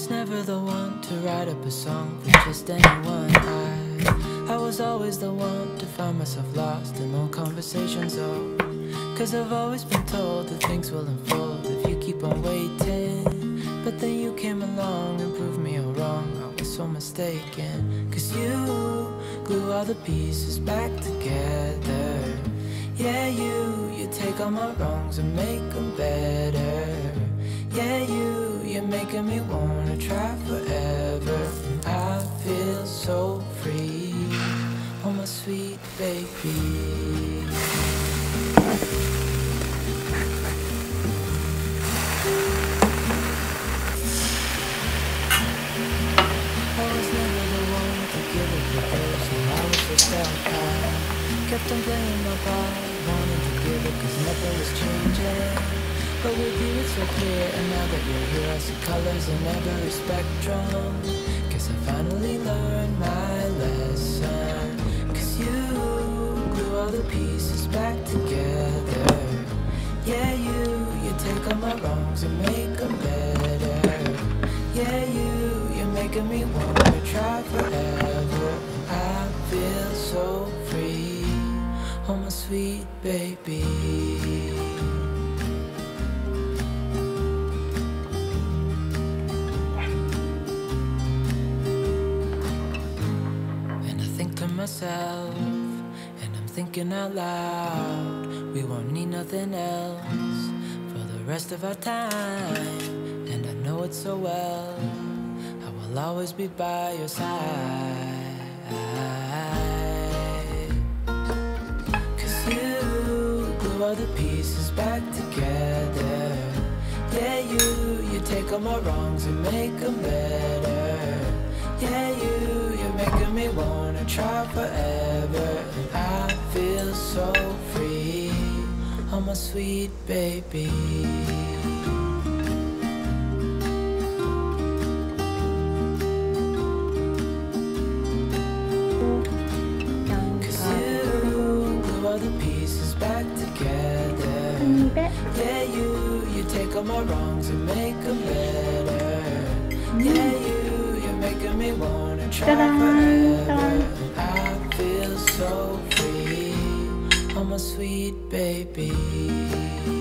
was never the one to write up a song for just anyone. I was always the one to find myself lost in old conversations, oh. Cause I've always been told that things will unfold if you keep on waiting. But then you came along and proved me all wrong, I was so mistaken. Cause you glue all the pieces back together. Yeah, you take all my wrongs and make them better. Yeah, you're making me wanna try forever. I feel so free, oh my sweet baby. Kept on playing my part, wanted to give it cause nothing was changing. But with you it's so clear, and now that you're here I see colors in every spectrum. Guess I finally learned my lesson. Cause you glue all the pieces back together. Yeah, you take all my wrongs and make them better. Yeah, you're making me wanna try forever. I feel so free, oh my sweet baby. And I think to myself, and I'm thinking out loud, we won't need nothing else for the rest of our time. And I know it so well, I will always be by your side. All the pieces back together. Yeah, you take all my wrongs and make them better. Yeah, you're making me wanna try forever. And I feel so free, oh my sweet baby. Yeah, you take all my wrongs and make them better. Yeah, you're making me wanna try forever. I feel so free, oh my sweet baby.